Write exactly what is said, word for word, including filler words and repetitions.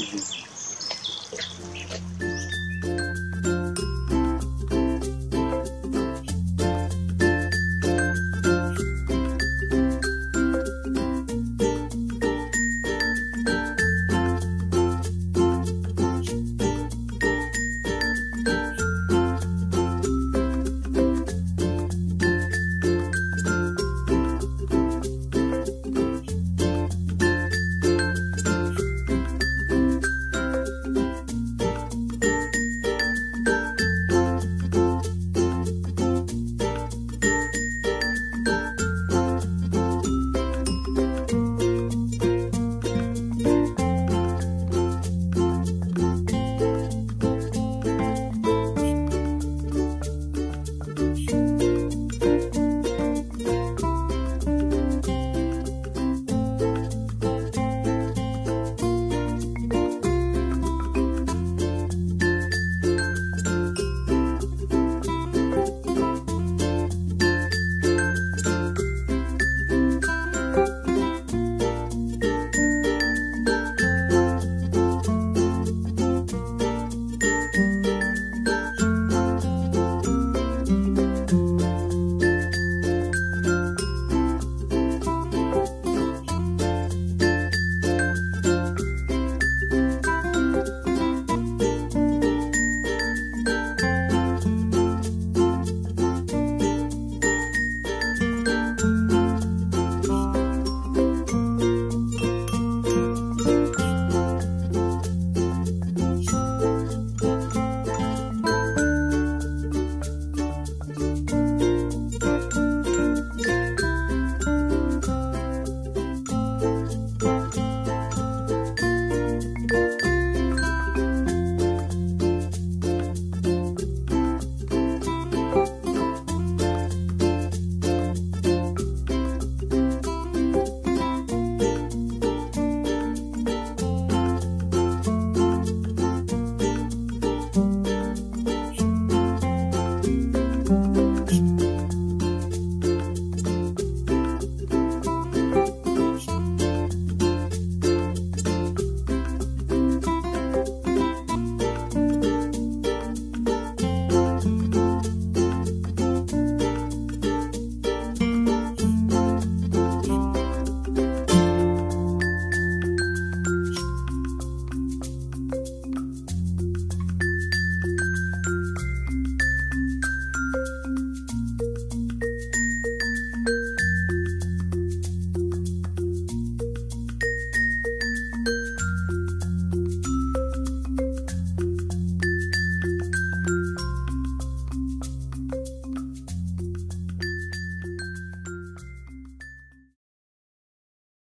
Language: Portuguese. Sim.